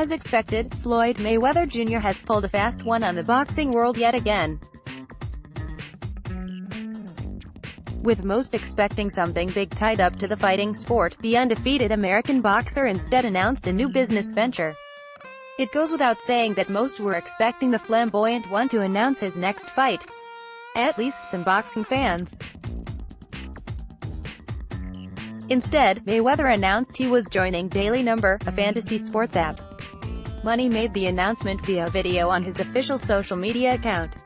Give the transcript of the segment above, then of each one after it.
As expected, Floyd Mayweather Jr. has pulled a fast one on the boxing world yet again, with most expecting something big tied up to the fighting sport. The undefeated American boxer instead announced a new business venture. It goes without saying that most were expecting the flamboyant one to announce his next fight. At least some boxing fans. Instead, Mayweather announced he was joining Daily Number, a fantasy sports app. Money made the announcement via video on his official social media account.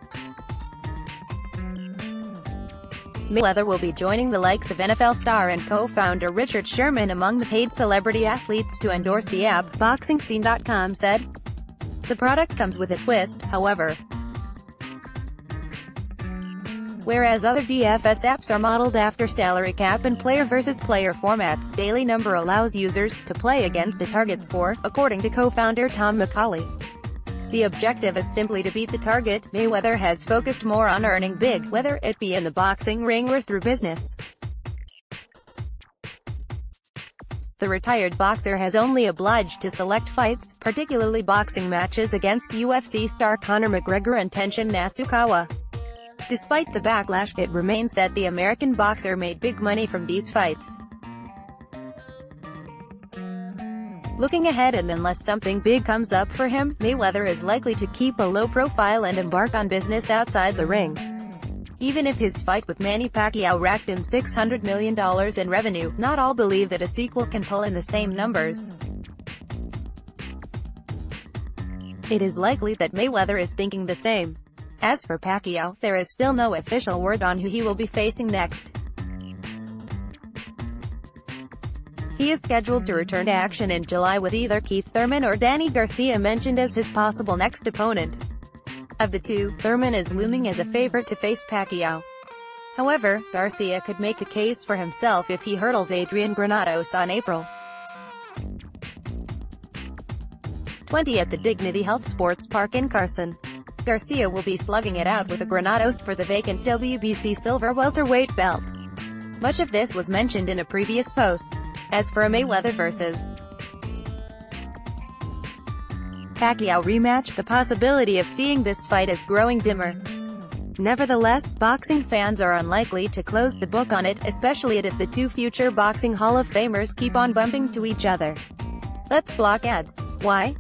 Mayweather will be joining the likes of NFL star and co-founder Richard Sherman among the paid celebrity athletes to endorse the app, BoxingScene.com said. The product comes with a twist, however. Whereas other DFS apps are modeled after salary cap and player versus player formats, Daily Number allows users to play against a target score, according to co-founder Tom McCauley. The objective is simply to beat the target. Mayweather has focused more on earning big, whether it be in the boxing ring or through business. The retired boxer has only obliged to select fights, particularly boxing matches against UFC star Conor McGregor and Tenshin Nasukawa. Despite the backlash, it remains that the American boxer made big money from these fights. Looking ahead, and unless something big comes up for him, Mayweather is likely to keep a low profile and embark on business outside the ring. Even if his fight with Manny Pacquiao racked in $600 million in revenue, not all believe that a sequel can pull in the same numbers. It is likely that Mayweather is thinking the same. As for Pacquiao, there is still no official word on who he will be facing next. He is scheduled to return to action in July with either Keith Thurman or Danny Garcia mentioned as his possible next opponent. Of the two, Thurman is looming as a favorite to face Pacquiao. However, Garcia could make a case for himself if he hurdles Adrian Granados on April 20 at the Dignity Health Sports Park in Carson. Garcia will be slugging it out with the Granados for the vacant WBC silver welterweight belt. Much of this was mentioned in a previous post. As for a Mayweather vs. Pacquiao rematch, the possibility of seeing this fight is growing dimmer. Nevertheless, boxing fans are unlikely to close the book on it, especially if the two future boxing Hall of Famers keep on bumping to each other. Let's block ads. Why?